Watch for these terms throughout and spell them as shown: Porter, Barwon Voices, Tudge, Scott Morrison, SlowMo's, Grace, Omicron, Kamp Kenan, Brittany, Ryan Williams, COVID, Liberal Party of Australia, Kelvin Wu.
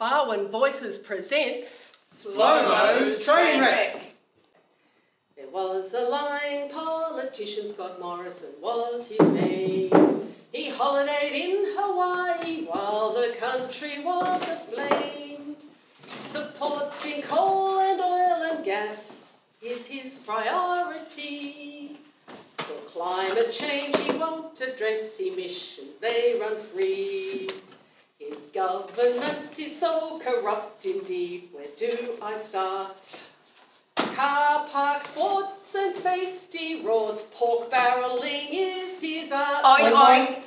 Barwon Voices presents Slow-Mo's Trainwreck. There was a lying politician, Scott Morrison was his name. He holidayed in Hawaii while the country was aflame. Supporting coal and oil and gas is his priority. So climate change he won't address, emissions they run free. His government is so corrupt indeed, where do I start? Car park, sports and safety roads, pork barrelling is his art. Oink, oink.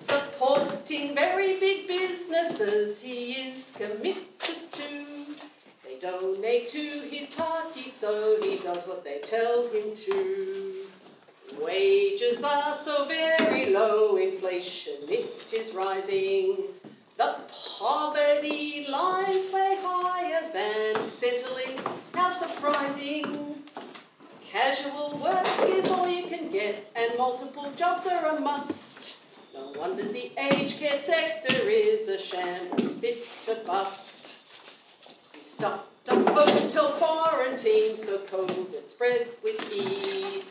Supporting very big businesses he is committed to. They donate to his party so he does what they tell him to. Wages are so very low, inflation it is rising. The poverty lies way higher than settling, how surprising. Casual work is all you can get and multiple jobs are a must. No wonder the aged care sector is a shambles fit to bust. We stuffed up hotel quarantines so COVID spread with ease.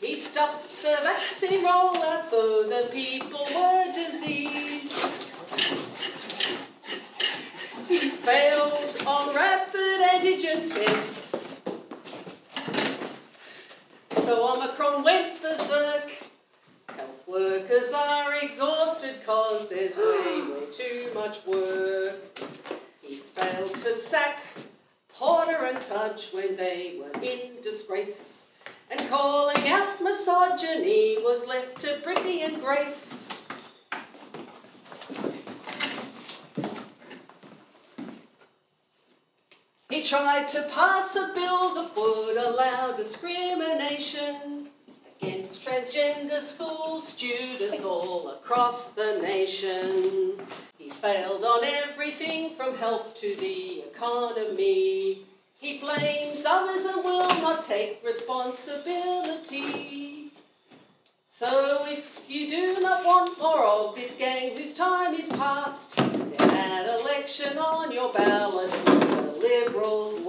He stuffed the vaccine rollout so the people were diseased. He failed on rapid antigen tests, so Omicron went berserk. Health workers are exhausted cause there's way too much work. He failed to sack Porter and Tudge when they were in disgrace, and calling out misogyny was left to Brittany and Grace. He tried to pass a bill that would allow discrimination against transgender school students all across the nation. He's failed on everything from health to the economy. He blames others and will not take responsibility. So if you do not want more of this gang whose time is past, then add election on your ballot. Liberals